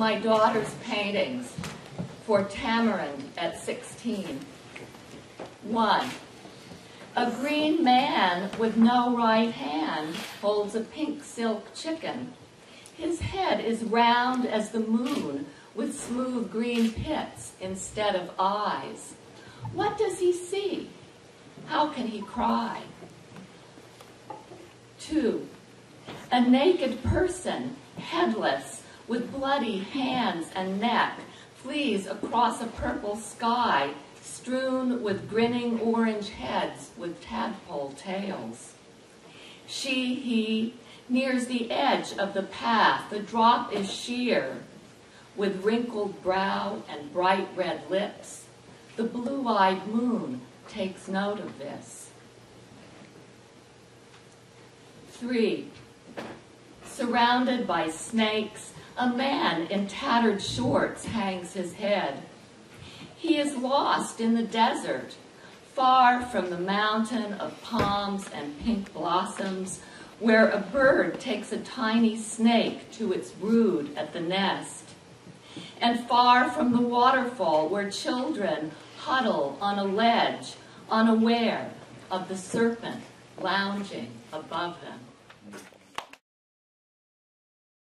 my daughter's paintings for Tamarind at 16. 1. A green man with no right hand holds a pink silk chicken. His head is round as the moon with smooth green pits instead of eyes. What does he see? How can he cry? 2. A naked person, headless, with bloody hands and neck, flees across a purple sky strewn with grinning orange heads with tadpole tails. She, he, nears the edge of the path, the drop is sheer, with wrinkled brow and bright red lips. The blue-eyed moon takes note of this. 3. Surrounded by snakes, a man in tattered shorts hangs his head. He is lost in the desert, far from the mountain of palms and pink blossoms, where a bird takes a tiny snake to its brood at the nest, and far from the waterfall where children huddle on a ledge, unaware of the serpent lounging above them.